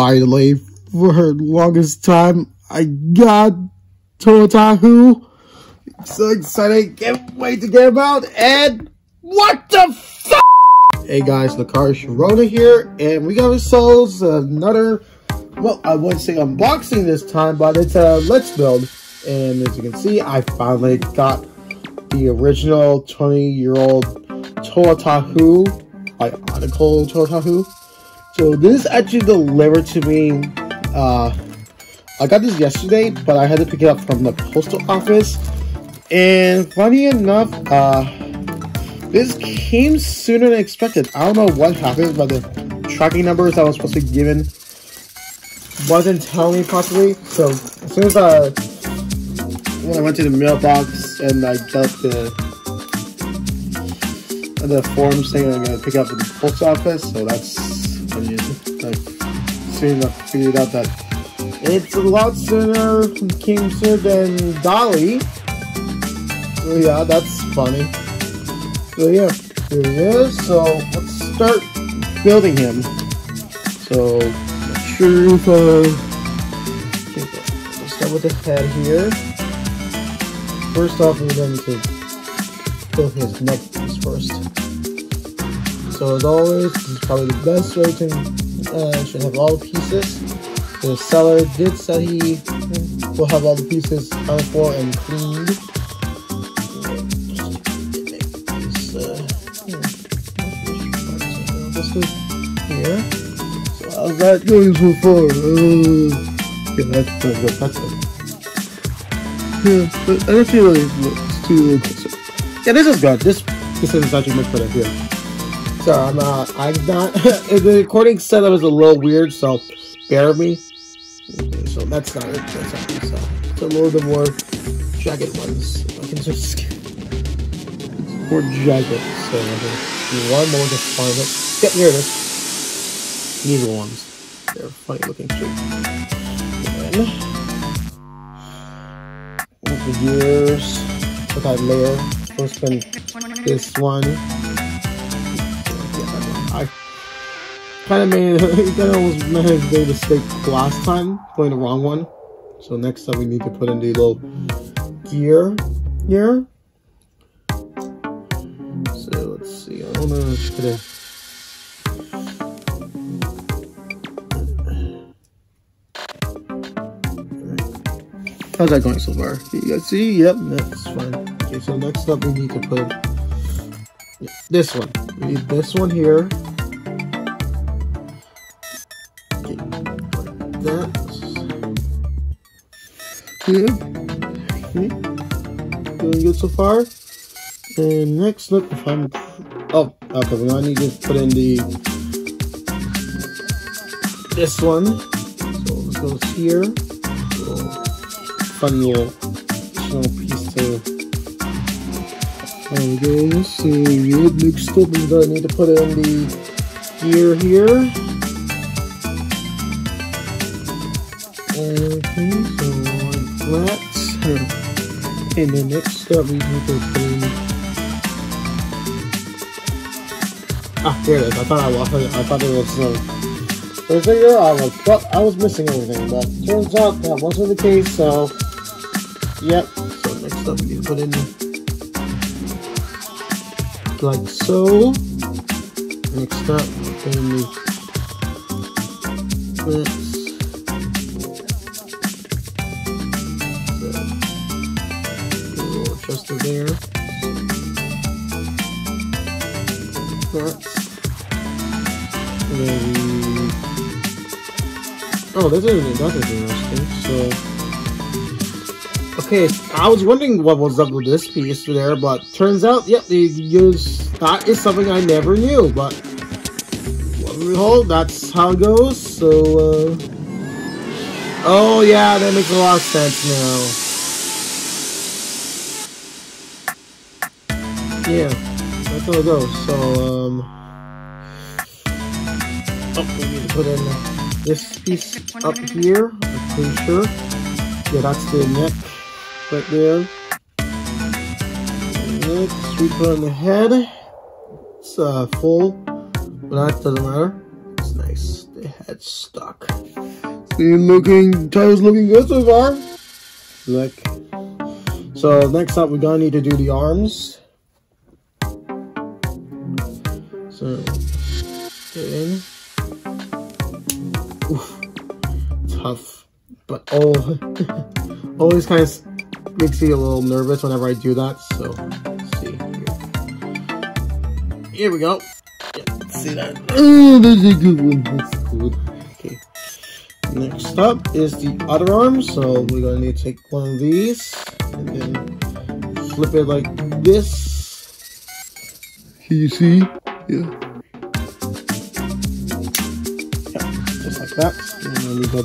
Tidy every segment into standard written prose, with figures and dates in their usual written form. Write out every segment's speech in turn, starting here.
Finally, for the longest time, I got Toa Tahu. So excited, can't wait to get him out, and what the fuck? Hey guys, LucarioShirona here, and we got ourselves another, well, I wouldn't say unboxing this time, but it's a Let's Build. And as you can see, I finally got the original 20-year-old Toa Tahu, Bionicle Toa Tahu. So this is actually delivered to me, I got this yesterday, but I had to pick it up from the postal office. And funny enough, this came sooner than expected. I don't know what happened, but the tracking numbers I was supposed to be given wasn't telling me properly. So as soon as when I went to the mailbox and I got the form saying I'm gonna pick up at the post office, so that's soon enough figured out that it's a lot sooner, came sooner than Gali. So yeah, that's funny. So yeah, here he is. So let's start building him. So make sure let's start with the head here. First off, we're going to build his neck piece first. So as always, this is probably the best way to should have all the pieces. The seller did say he will have all the pieces accounted for and cleaned. This is here. So how's that going so far? Okay, that's good. That's good. Yeah, but I don't feel like it's too aggressive. Yeah, this is good. This is actually much better here. Yeah. So I'm not, the recording setup is a little weird, so bear with me. Okay, so that's not it, that's not it, so it's a little bit more jagged ones. I can just, it's more jagged, so I can do one more to find it. Get near this. These ones, they're funny looking too. Over the years, look at that layer, first one, this one. I kind of made a big mistake last time, playing the wrong one. So next time we need to put in the little gear here. So let's see, I don't know if it's gonna... How's that going so far? You guys see? Yep, that's fine. Okay, so next up we need to put in this one. We need this one here. Okay, like that. Okay. Doing good so far. And next, look if I'm. Oh, okay. We now need to put in this one. So this goes here. So fun little piece to. Okay, so you would mix up and I need to put in the gear here. Okay, so like that. And then next up we need to put in... Ah, there it is. I thought I lost it. I thought it was earlier. I was missing everything, but turns out that wasn't the case, so yep. So next up we need to put in like so. Next up, and let's do a little adjuster there. Oh, this isn't that interesting. So, okay, I was wondering what was up with this piece there, but turns out, yep, they use. That is something I never knew, but lo and behold, that's how it goes. So, oh yeah, that makes a lot of sense now. Yeah, that's how it goes. So, oh, we need to put in this piece up here. I'm pretty sure. Yeah, that's the neck right there. Next, we put on the head. It's full, but that doesn't matter. It's nice. They had stuck. Toa's looking good so far. Look. So next up, we're gonna need to do the arms. So get in. Oof. Tough, but always kind of makes me a little nervous whenever I do that. So let's see. Here we go. Yeah, see that? Oh, that's a good one. That's good. Okay. Next up is the other arm. So we're gonna need to take one of these and then flip it like this. Can you see? Yeah. Just like that. And then we got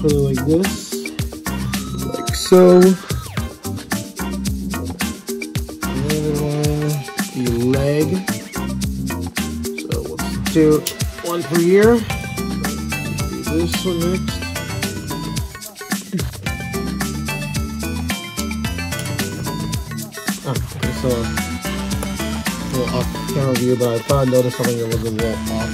put it like this. Like so. And the leg. So let's do one per year. Do this one next. Okay, so a little off camera view, but I thought I noticed something that was a little off.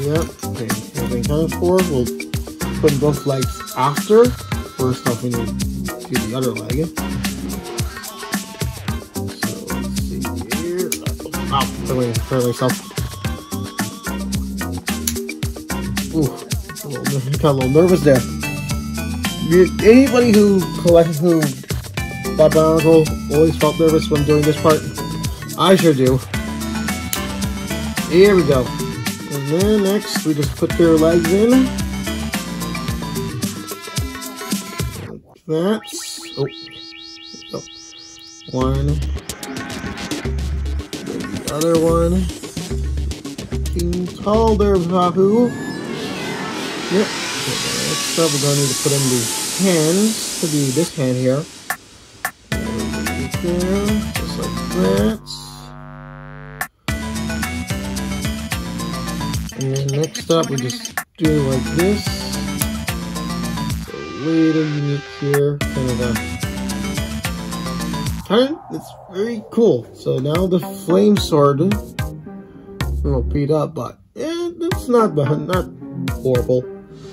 Yep, okay, everything counted for. We'll put both legs after. First off, we need to do the other leg. So, let's see here. Ow, turn myself. Ooh, got a little nervous there. Anybody who bought Bionicle always felt nervous when doing this part. I sure do. Here we go. And then next, we just put their legs in. Like that. Oh. Oh. One. The other one. Getting tall there, Papu. Yep. Okay, next up, we're going to need to put in the hands. To be this hand here. Down, just like that. And next up, we just do it like this. It's a little unique here. It's very cool. So now the flame sword, a little beat up, but it's not horrible.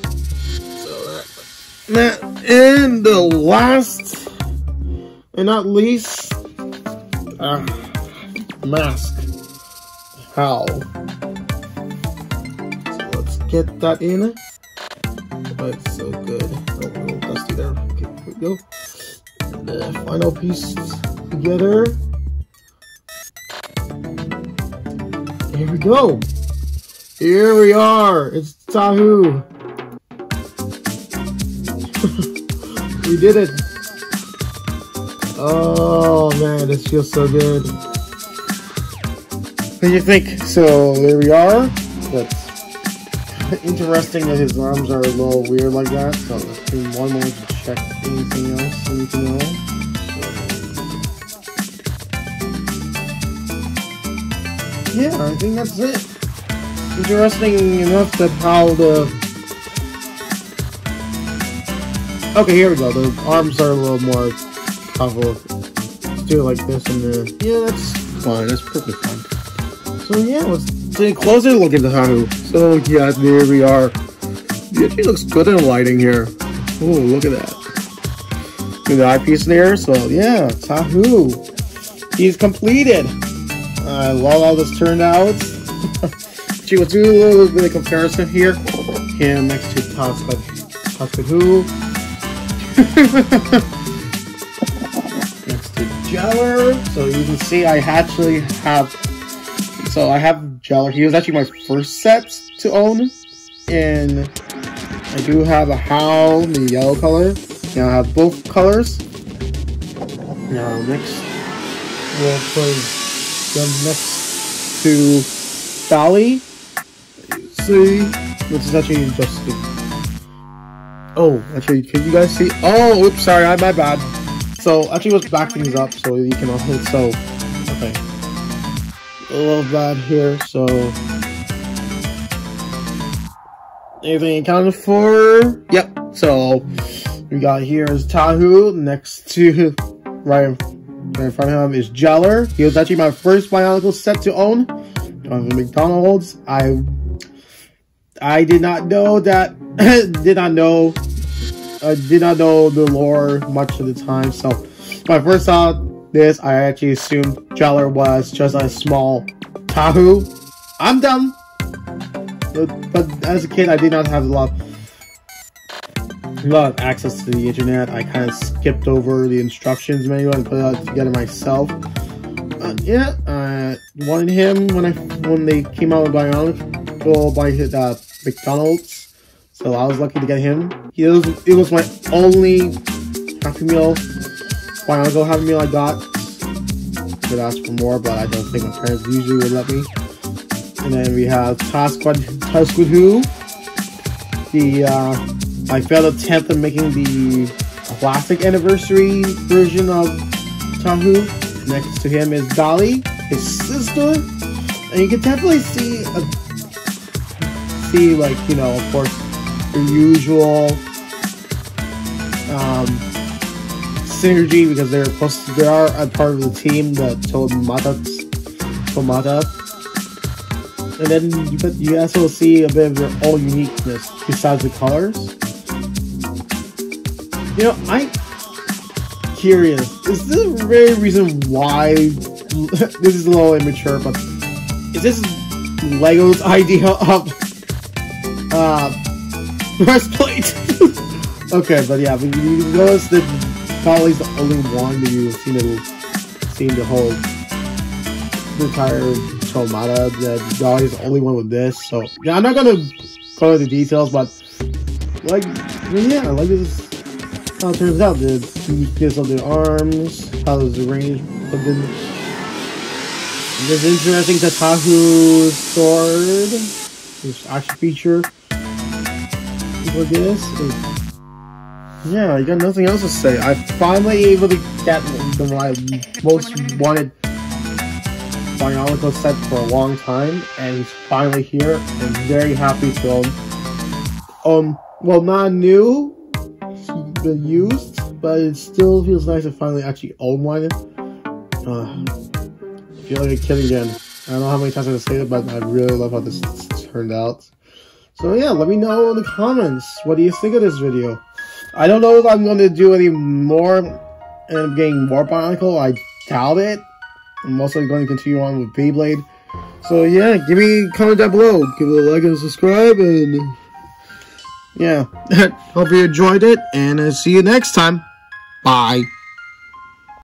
So that, and the last, and not least, mask. How? Get that in. Oh, it's so good. Oh, a little dusty there. Okay, here we go. And the final piece together. Here we go. Here we are. It's Tahu. We did it. Oh man, this feels so good. What do you think? So there we are. Let's interesting that his arms are a little weird like that, so let's do one more to check anything else we need to know. Yeah, I think that's it. Interesting enough that how the... Okay, here we go. The arms are a little more powerful. Let's do it like this and then... Yeah, that's fine. That's perfectly fine. So yeah, let's... A closer look at the Tahu. So yeah, there we are. Yeah, she looks good in the lighting here. Oh, look at that. Do the eyepiece there. So yeah, Tahu. He's completed. I love how this turned out. She was doing a little bit of comparison here. Him next to Ta-Squid-Hu. Next to Jaller. So you can see I actually have. So I have Jaller. He was actually my first set to own, and I do have a Howl, the yellow color. Now I have both colors. Now next, we'll put them next to Gali. See, which is actually just. Oh, actually, can you guys see? Oh, oops, sorry, my bad. So actually, let's back things up so you can all. So okay. A little bad here, so everything accounted for. Yep. So we got here is Tahu. Next to right in front of him is Jaller. He was actually my first Bionicle set to own. Going to McDonald's. I I did not know that. did not know the lore much of the time. So when I first saw this, I actually assumed Jaller was just a small Tahu. I'm dumb. But as a kid, I did not have a lot of access to the internet. I kind of skipped over the instructions manual and put it all together myself. Wanted him when they came out with Bionicle by his McDonald's, so I was lucky to get him. It was my only Happy Meal, Bionicle Happy Meal I got. Could ask for more, but I don't think my parents usually would let me. And then we have Ta-Squid-Hu. I failed the attempt at making the classic anniversary version of Tahu. Next to him is Gali, his sister, and you can definitely see like, you know, of course, the usual synergy, because they are a part of the team, the Toa Mata. And then you also see a bit of their own uniqueness besides the colors. You know, I'm curious, is this the very reason why this is a little immature, but is this Lego's idea of breastplate? Okay, but yeah, but you notice that Dolly's the only one that you've seen the whole retired Toa Mata. That Dolly's the only one with this, so yeah, I'm not gonna go into the details, but like, yeah, like this. How it turns out, the uniqueness of the arms, how does the range of them. It's interesting that Tahu's sword, this action feature for this. Yeah, I got nothing else to say. I finally able to get the one I most wanted Bionicle set for a long time, and he's finally here. I'm very happy to well, not new, been used, but it still feels nice to finally actually own one. I feel like a kid again. I don't know how many times I've said it, but I really love how this turned out. So yeah, let me know in the comments, what do you think of this video? I don't know if I'm going to do any more, end up getting more Bionicle. I doubt it. I'm mostly going to continue on with Beyblade. So yeah, give me a comment down below, give it a like and subscribe, and yeah, hope you enjoyed it, and see you next time. Bye.